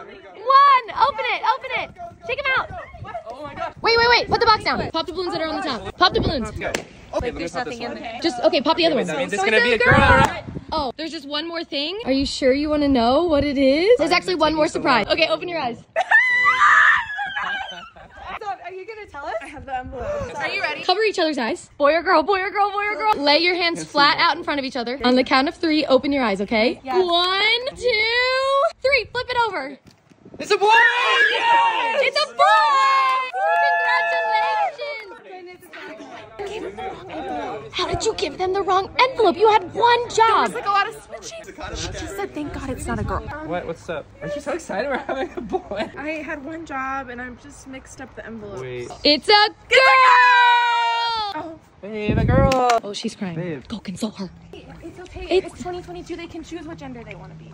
One! Open it! Open it! Take him out! Oh my God. Wait, wait, wait! Put the box down! Pop the balloons that are on the top. Pop the balloons! Okay, there's nothing in there. Just, okay, pop the other one. That means it's gonna be a girl, right? Oh, there's just one more thing. Are you sure you want to know what it is? There's actually one more surprise. Okay, open your eyes. Are you gonna tell us? I have the envelope. Are you ready? Cover each other's eyes. Boy or girl, boy or girl, boy or girl. Lay your hands flat out in front of each other. On the count of 3, open your eyes, okay? Yes. 1, 2, 3. Flip it over. It's a boy! Yes! It's a boy! Congratulations! How did you give them the wrong envelope? You had one job. There was like a lot of switching. She said, "Thank God it's not a girl." What? What's up? Aren't you so excited we're having a boy? I had one job and I'm just mixed up the envelopes. Wait. It's a girl. Oh. Babe, a girl. Oh, she's crying. Babe. Go console her. It's okay. It's 2022. They can choose what gender they want to be.